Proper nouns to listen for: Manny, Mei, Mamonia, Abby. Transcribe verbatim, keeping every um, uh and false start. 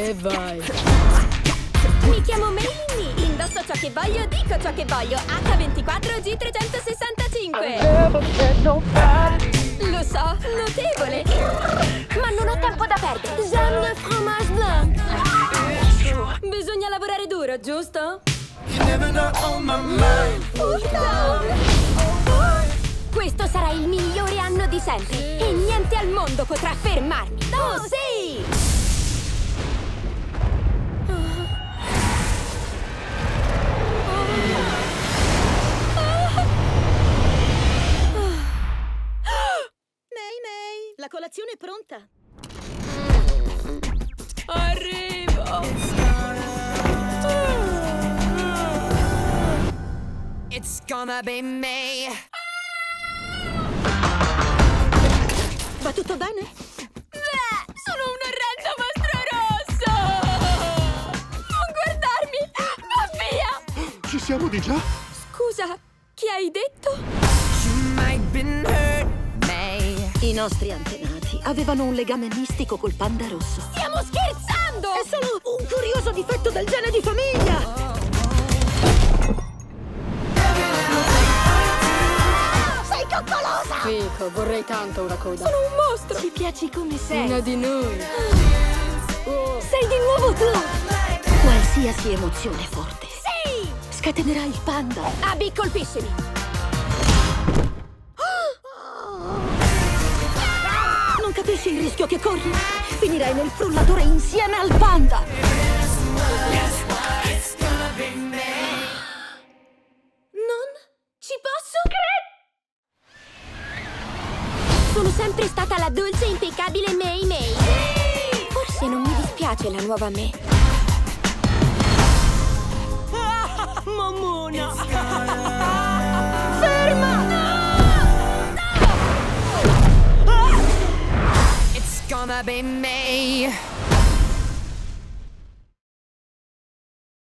E vai. Mi chiamo Manny. Indosso ciò che voglio, dico ciò che voglio. acca ventiquattro G trecentosessantacinque. Lo so, notevole. Ma non ho tempo da perdere. J'aime le fromage blanc. Bisogna lavorare duro, giusto? Questo sarà il migliore anno di sempre e niente al mondo potrà fermarmi. Oh sì! Oh. Oh. Oh. Mei, Mei, la colazione è pronta. Arrivo! It's gonna be Mei. Va tutto bene? Beh, sono un orrendo mostro rosso! Non guardarmi! Va via! Ci siamo di già? Scusa, chi hai detto? I nostri antenati avevano un legame mistico col panda rosso. Stiamo scherzando! È solo un curioso difetto del gene di famiglia! Fico, vorrei tanto una coda. Sono un mostro! Ci piaci come sei. Una di noi. Oh. Sei di nuovo tu! Qualsiasi emozione forte. Sì! Scatenerà il panda. Abby, colpiscimi! Oh. Ah. Non capisci il rischio che corri? Finirai nel frullatore insieme al panda. Non ci posso credere! Sono sempre stata la dolce e impeccabile Mei Mei. Forse non mi dispiace la nuova me. Ah, Mamonia! Ferma! No! No! Ah! It's gonna be Mei.